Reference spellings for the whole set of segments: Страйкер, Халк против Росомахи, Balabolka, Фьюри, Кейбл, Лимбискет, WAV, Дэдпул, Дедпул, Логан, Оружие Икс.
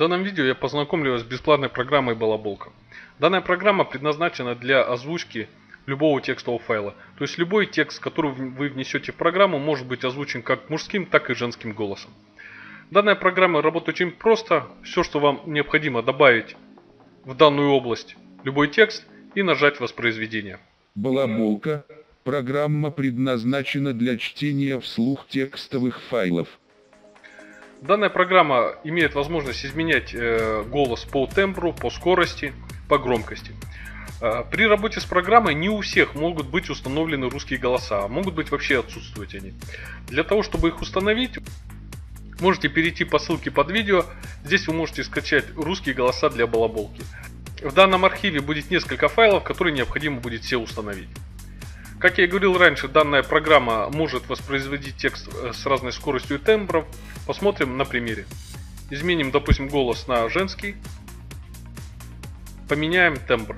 В данном видео я познакомлю вас с бесплатной программой Balabolka. Данная программа предназначена для озвучки любого текстового файла. То есть любой текст, который вы внесете в программу, может быть озвучен как мужским, так и женским голосом. Данная программа работает очень просто. Все, что вам необходимо добавить в данную область, любой текст и нажать воспроизведение. Balabolka. Программа предназначена для чтения вслух текстовых файлов. Данная программа имеет возможность изменять голос по тембру, по скорости, по громкости. При работе с программой не у всех могут быть установлены русские голоса, могут быть вообще отсутствовать они. Для того, чтобы их установить, можете перейти по ссылке под видео. Здесь вы можете скачать русские голоса для Balabolka. В данном архиве будет несколько файлов, которые необходимо будет все установить. Как я и говорил раньше, данная программа может воспроизводить текст с разной скоростью и тембров. Посмотрим на примере. Изменим, допустим, голос на женский. Поменяем тембр.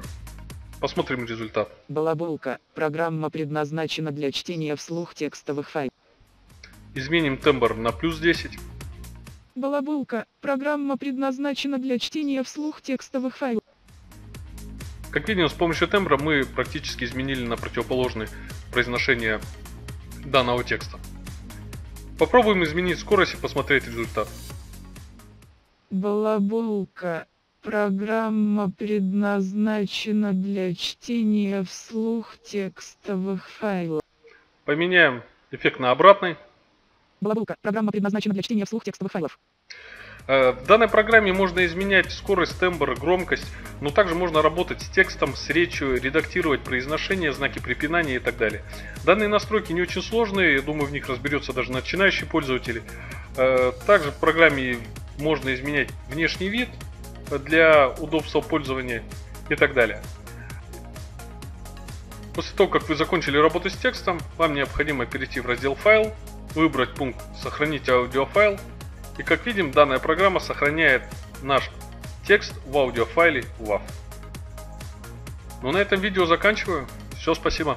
Посмотрим результат. Balabolka. Программа предназначена для чтения вслух текстовых файлов. Изменим тембр на плюс 10. Balabolka. Программа предназначена для чтения вслух текстовых файлов. Как видим, с помощью тембра мы практически изменили на противоположное произношение данного текста. Попробуем изменить скорость и посмотреть результат. Balabolka. Программа предназначена для чтения вслух текстовых файлов. Поменяем эффект на обратный. Balabolka. Программа предназначена для чтения вслух текстовых файлов. В данной программе можно изменять скорость, тембр, громкость, но также можно работать с текстом, с речью, редактировать произношение, знаки препинания и так далее. Данные настройки не очень сложные, я думаю, в них разберется даже начинающий пользователь. Также в программе можно изменять внешний вид для удобства пользования и так далее. После того, как вы закончили работу с текстом, вам необходимо перейти в раздел «Файл», выбрать пункт «Сохранить аудиофайл». И как видим, данная программа сохраняет наш текст в аудиофайле WAV. Ну, на этом видео заканчиваю. Все, спасибо.